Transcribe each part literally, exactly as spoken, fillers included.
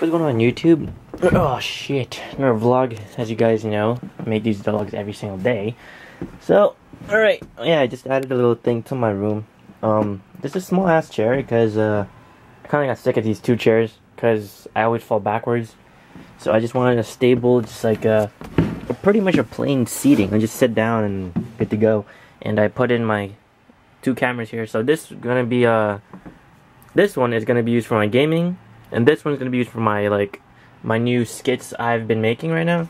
What's going on YouTube? Oh shit, another vlog. As you guys know, I make these vlogs every single day. So, alright, yeah, I just added a little thing to my room. Um, this is a small ass chair because uh, I kind of got sick of these two chairs because I always fall backwards. So I just wanted a stable, just like a, pretty much a plain seating. I just sit down and good to go. And I put in my two cameras here. So this gonna be uh, this one is gonna be used for my gaming. And this one's gonna be used for my like my new skits I've been making right now.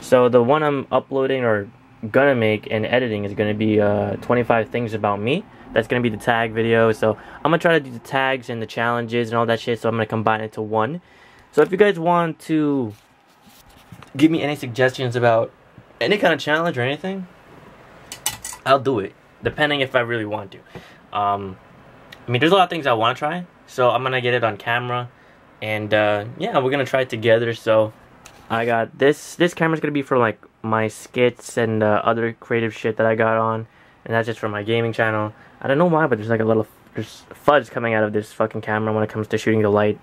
So the one I'm uploading or gonna make and editing is gonna be uh, twenty-five things about me. That's gonna be the tag video. So I'm gonna try to do the tags and the challenges and all that shit. So I'm gonna combine it to one. So if you guys want to give me any suggestions about any kind of challenge or anything, I'll do it. Depending if I really want to. Um, I mean, there's a lot of things I want to try. So I'm gonna get it on camera. And uh, yeah, we're gonna try it together. So I got this. This camera's gonna be for like my skits and uh, other creative shit that I got on, and that's just for my gaming channel. I don't know why, but there's like a little there's fuzz coming out of this fucking camera when it comes to shooting the light.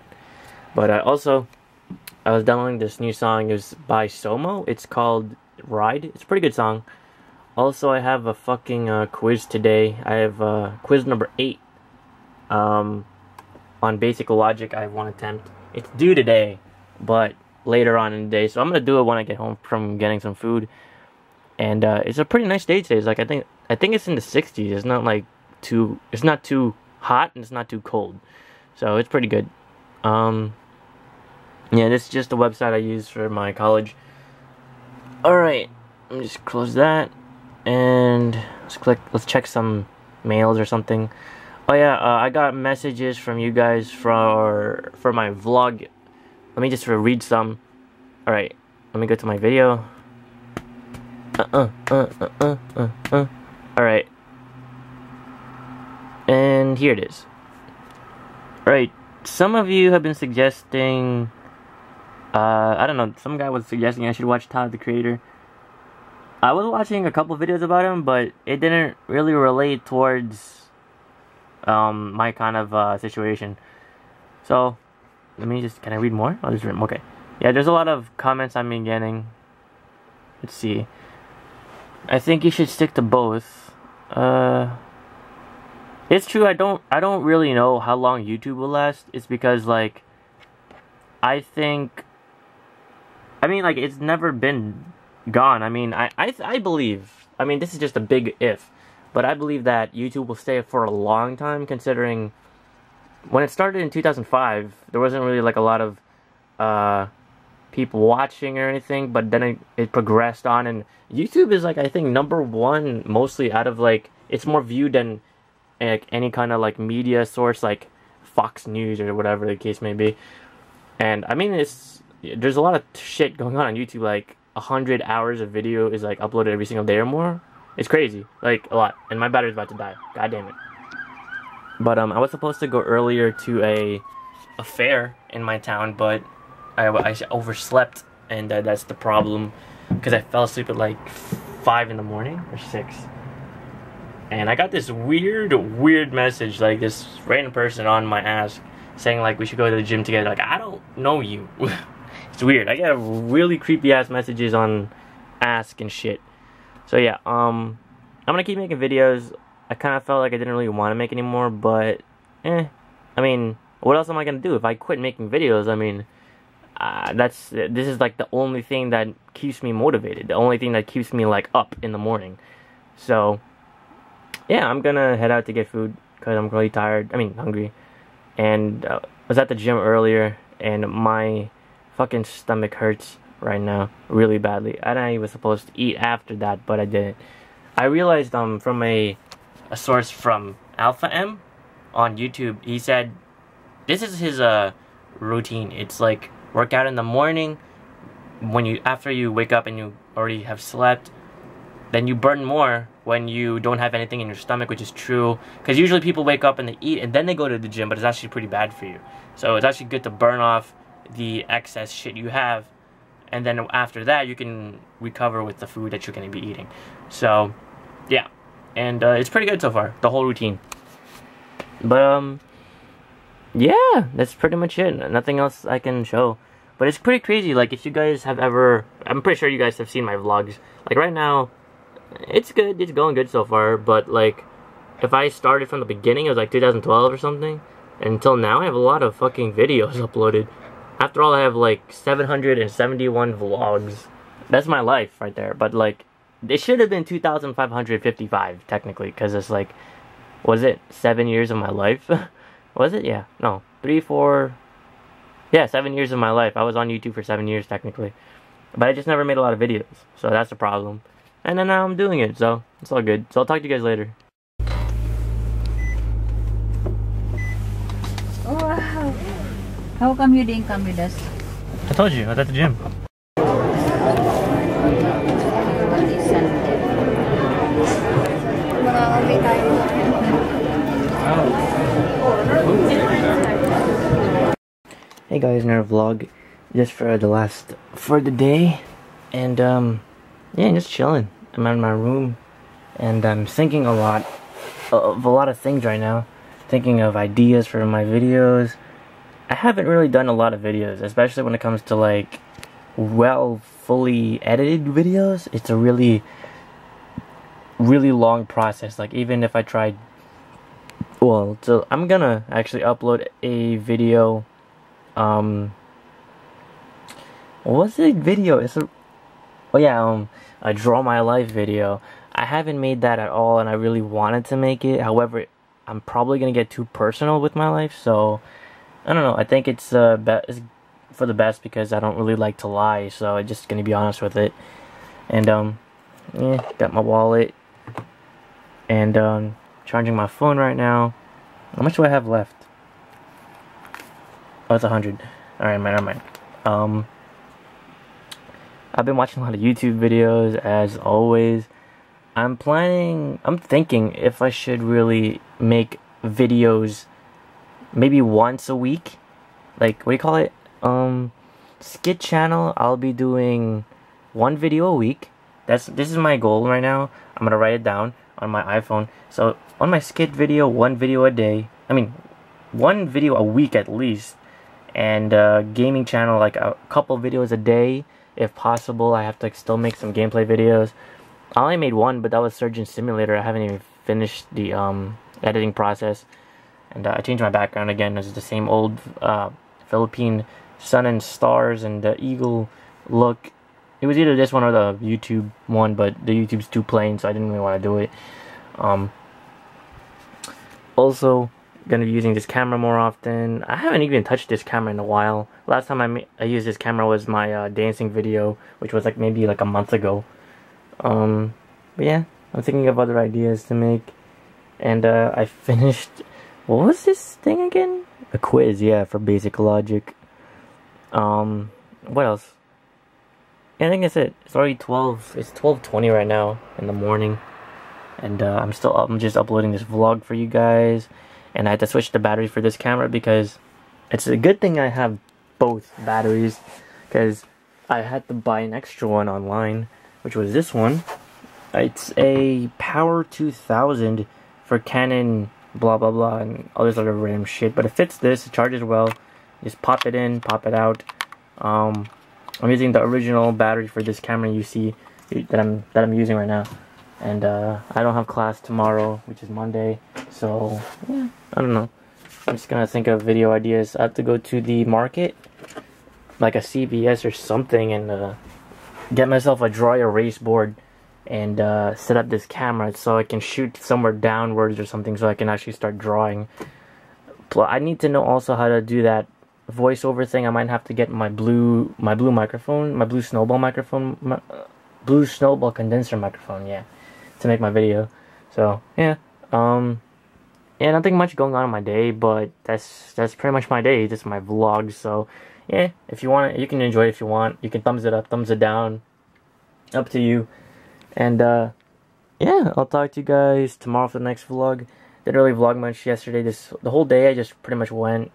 But uh, also, I was downloading this new song. It was by Somo. It's called Ride. It's a pretty good song. Also, I have a fucking uh, quiz today. I have uh, quiz number eight. Um. On basic logic, I want to attempt. It's due today, but later on in the day. So I'm gonna do it when I get home from getting some food. And uh, it's a pretty nice day today. It's like I think I think it's in the sixties. It's not like too. It's not too hot and it's not too cold. So it's pretty good. Um, yeah, this is just the website I use for my college. All right, let me just close that and let's click. Let's check some mails or something. Oh yeah, uh, I got messages from you guys for, for my vlog. Let me just read some. Alright, let me go to my video. Uh-uh, uh-uh, uh-uh, uh, uh. Alright. And here it is. Alright, some of you have been suggesting... Uh, I don't know, some guy was suggesting I should watch Todd the Creator. I was watching a couple videos about him, but it didn't really relate towards... Um, my kind of uh, situation. So, let me just. Can I read more? I'll just read. Okay. Yeah, there's a lot of comments I've been getting. Let's see. I think you should stick to both. Uh, it's true. I don't. I don't really know how long YouTube will last. It's because like. I think. I mean, like it's never been gone. I mean, I I I believe. I mean, this is just a big if. But I believe that YouTube will stay for a long time, considering when it started in two thousand five, there wasn't really like a lot of uh, people watching or anything. But then it, it progressed on, and YouTube is like I think number one mostly out of like it's more viewed than like, any kind of like media source like Fox News or whatever the case may be. And I mean, it's there's a lot of shit going on on YouTube. Like a hundred hours of video is like uploaded every single day or more. It's crazy, like a lot, and my battery's about to die. God damn it! But um, I was supposed to go earlier to a a fair in my town, but I, I overslept, and uh, that's the problem because I fell asleep at like five in the morning or six, and I got this weird, weird message like this random person on my ass saying like we should go to the gym together. Like I don't know you. It's weird. I get really creepy ass messages on Ask and shit. So yeah, um, I'm gonna keep making videos. I kind of felt like I didn't really want to make anymore, but, eh. I mean, what else am I gonna do if I quit making videos? I mean, uh, that's, this is like the only thing that keeps me motivated. The only thing that keeps me, like, up in the morning. So, yeah, I'm gonna head out to get food, because I'm really tired. I mean, hungry. And uh, I was at the gym earlier, and my fucking stomach hurts right now really badly, and I was supposed to eat after that, but I didn't. I realized um from a a source from Alpha M on YouTube, he said this is his uh routine. It's like work out in the morning when you after you wake up and you already have slept, then you burn more when you don't have anything in your stomach, which is true because usually people wake up and they eat and then they go to the gym, but it's actually pretty bad for you. So it's actually good to burn off the excess shit you have. And then after that, you can recover with the food that you're going to be eating. So, yeah. And uh, it's pretty good so far, the whole routine. But, um, yeah, that's pretty much it. Nothing else I can show. But it's pretty crazy, like, if you guys have ever... I'm pretty sure you guys have seen my vlogs. Like, right now, it's good. It's going good so far. But, like, if I started from the beginning, it was, like, two thousand twelve or something. And until now, I have a lot of fucking videos uploaded. After all, I have, like, seven hundred seventy-one vlogs. That's my life right there. But, like, it should have been two thousand five hundred fifty-five, technically. Because it's, like, was it seven years of my life? Was it? Yeah. No. Three, four... Yeah, seven years of my life. I was on YouTube for seven years, technically. But I just never made a lot of videos. So that's the problem. And then now I'm doing it, so it's all good. So I'll talk to you guys later. Wow. How come you didn't come with us? I told you, I was at the gym. Hey guys, another vlog just for the last for the day, and um yeah, just chilling. I'm in my room and I'm thinking a lot of a lot of things right now, thinking of ideas for my videos. I haven't really done a lot of videos, especially when it comes to like well fully edited videos. It's a really really long process. Like even if I tried, well, so I'm gonna actually upload a video. Um, what's the video? It's a, oh yeah, um, a Draw My Life video. I haven't made that at all, and I really wanted to make it. However, I'm probably gonna get too personal with my life, so I don't know. I think it's uh be it's for the best because I don't really like to lie, so I'm just gonna be honest with it. And um, yeah, got my wallet, and um, charging my phone right now. How much do I have left? Oh, it's a hundred. Alright, never mind. Um, I've been watching a lot of YouTube videos, as always. I'm planning... I'm thinking if I should really make videos maybe once a week. Like, what do you call it? Um, skit channel. I'll be doing one video a week. That's This is my goal right now. I'm gonna write it down on my iPhone. So, on my skit video, one video a day. I mean, one video a week at least. And uh, gaming channel, like a couple videos a day if possible. I have to still make some gameplay videos. I only made one, but that was Surgeon Simulator. I haven't even finished the um, editing process. And uh, I changed my background again. It's the same old uh, Philippine sun and stars and the eagle look. It was either this one or the YouTube one, but the YouTube's too plain, so I didn't really want to do it. Um, also, gonna be using this camera more often. I haven't even touched this camera in a while. Last time I, ma I used this camera was my uh, dancing video, which was like maybe like a month ago. Um, but yeah, I'm thinking of other ideas to make. And uh, I finished, what was this thing again? A quiz, yeah, for basic logic. Um, what else? Yeah, I think that's it. It's already twelve. It's twelve twenty right now in the morning, and uh, I'm still up. I'm just uploading this vlog for you guys. And I had to switch the battery for this camera because it's a good thing I have both batteries, because I had to buy an extra one online, which was this one. It's a Power two thousand for Canon blah blah blah and all this other random shit, but it fits this, it charges well. Just pop it in, pop it out. Um, I'm using the original battery for this camera you see that I'm, that I'm using right now. And uh, I don't have class tomorrow, which is Monday, so yeah, I don't know. I'm just gonna think of video ideas. I have to go to the market, like a C V S or something, and uh, get myself a dry erase board and uh, set up this camera so I can shoot somewhere downwards or something so I can actually start drawing. I need to know also how to do that voiceover thing. I might have to get my blue, my blue microphone, my blue snowball microphone, my, uh, blue snowball condenser microphone, yeah, to make my video. So yeah, um yeah, nothing much going on in my day, but that's that's pretty much my day. This is my vlog, so yeah, if you want, you can enjoy it. If you want, you can thumbs it up, thumbs it down, up to you. And uh yeah, I'll talk to you guys tomorrow for the next vlog. Didn't really vlog much yesterday. This the whole day I just pretty much went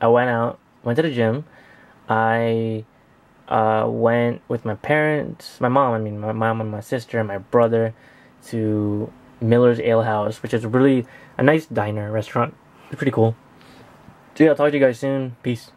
I went out, went to the gym. I uh went with my parents, my mom I mean my mom and my sister and my brother, to Miller's Ale House, which is really a nice diner restaurant. It's pretty cool. So yeah, I'll talk to you guys soon. Peace.